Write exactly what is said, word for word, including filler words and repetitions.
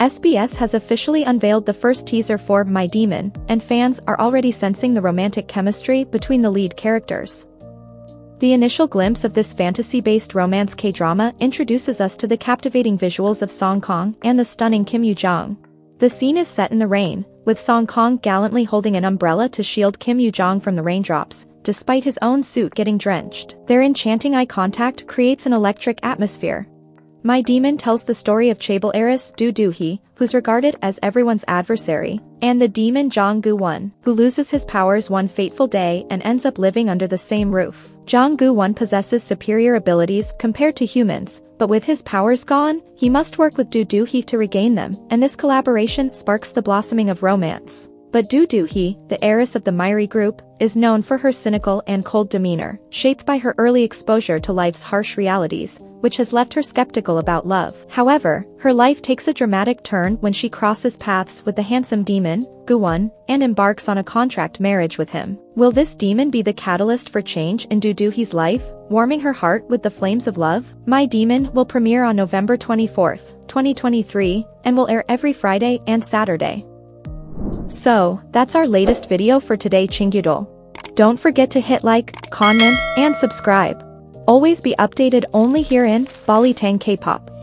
S B S has officially unveiled the first teaser for My Demon, and fans are already sensing the romantic chemistry between the lead characters. The initial glimpse of this fantasy-based romance K-drama introduces us to the captivating visuals of Song Kang and the stunning Kim Yoo Jung. The scene is set in the rain, with Song Kang gallantly holding an umbrella to shield Kim Yoo Jung from the raindrops, despite his own suit getting drenched. Their enchanting eye contact creates an electric atmosphere. My Demon tells the story of chaebol heiress Do Do Hee, who's regarded as everyone's adversary, and the demon Jung Gu Won, who loses his powers one fateful day and ends up living under the same roof. Jung Gu Won possesses superior abilities compared to humans, but with his powers gone, he must work with Do Do Hee to regain them, and this collaboration sparks the blossoming of romance. But Do Do Hee, the heiress of the Myri group, is known for her cynical and cold demeanor, shaped by her early exposure to life's harsh realities, which has left her skeptical about love. However, her life takes a dramatic turn when she crosses paths with the handsome demon, Gu Won, and embarks on a contract marriage with him. Will this demon be the catalyst for change in Do Do Hee's life, warming her heart with the flames of love? My Demon will premiere on November twenty-fourth, twenty twenty-three, and will air every Friday and Saturday. So, that's our latest video for today, Chingudol. Don't forget to hit like, comment, and subscribe. Always be updated only here in Balitang Kpop.